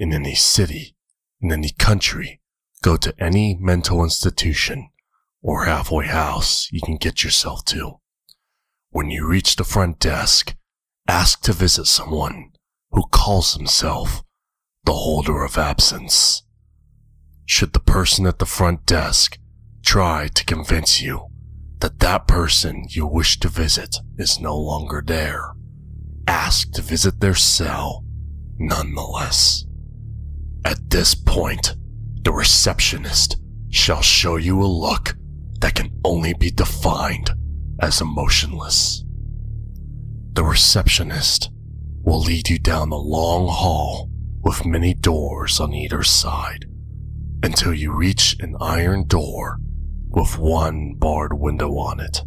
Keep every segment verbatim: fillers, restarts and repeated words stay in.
in any city, in any country, go to any mental institution or halfway house you can get yourself to. When you reach the front desk, ask to visit someone who calls himself the Holder of Absence. Should the person at the front desk try to convince you that that person you wish to visit is no longer there, ask to visit their cell nonetheless. At this point, the receptionist shall show you a look that can only be defined as emotionless. The receptionist will lead you down the long hall with many doors on either side until you reach an iron door with one barred window on it.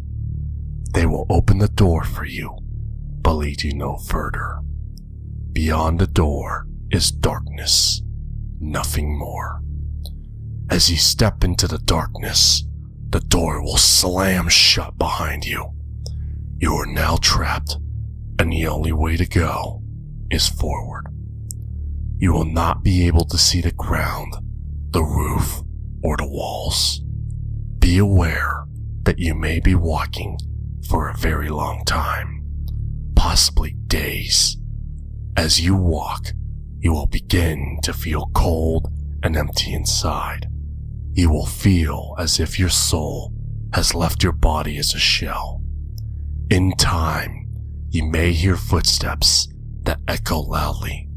They will open the door for you, but lead you no further. Beyond the door is darkness, nothing more. As you step into the darkness, the door will slam shut behind you. You are now trapped, and the only way to go is forward. You will not be able to see the ground, the roof, or the walls. Be aware that you may be walking for a very long time, possibly days. As you walk, you will begin to feel cold and empty inside. You will feel as if your soul has left your body as a shell. In time, you may hear footsteps that echo loudly.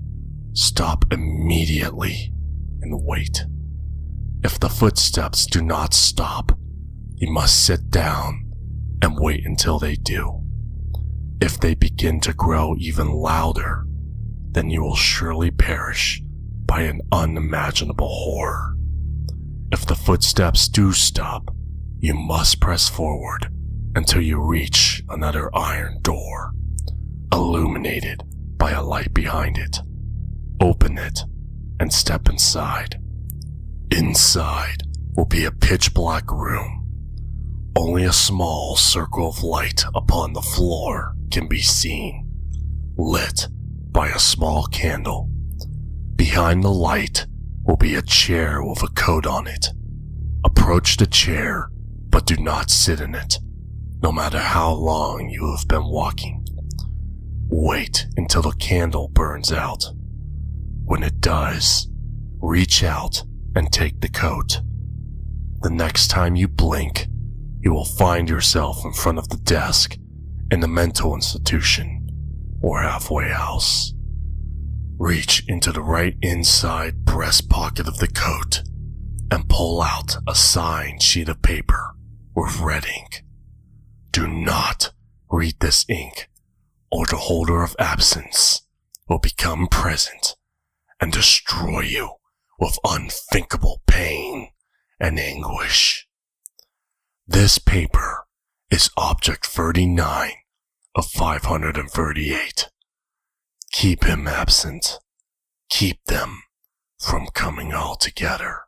Stop immediately and wait. If the footsteps do not stop, you must sit down and wait until they do. If they begin to grow even louder, then you will surely perish by an unimaginable horror. If the footsteps do stop, you must press forward until you reach another iron door, illuminated by a light behind it. Open it and step inside. Inside will be a pitch black room. Only a small circle of light upon the floor can be seen, lit by a small candle. Behind the light will be a chair with a coat on it. Approach the chair, but do not sit in it, no matter how long you have been walking. Wait until the candle burns out. When it does, reach out and take the coat. The next time you blink, you will find yourself in front of the desk in the mental institution or halfway house. Reach into the right inside breast pocket of the coat and pull out a signed sheet of paper with red ink. Do not read this ink, or the Holder of Absence will become present and destroy you with unthinkable pain and anguish. This paper is Object thirty-nine of five hundred thirty-eight. Keep him absent. Keep them from coming all together.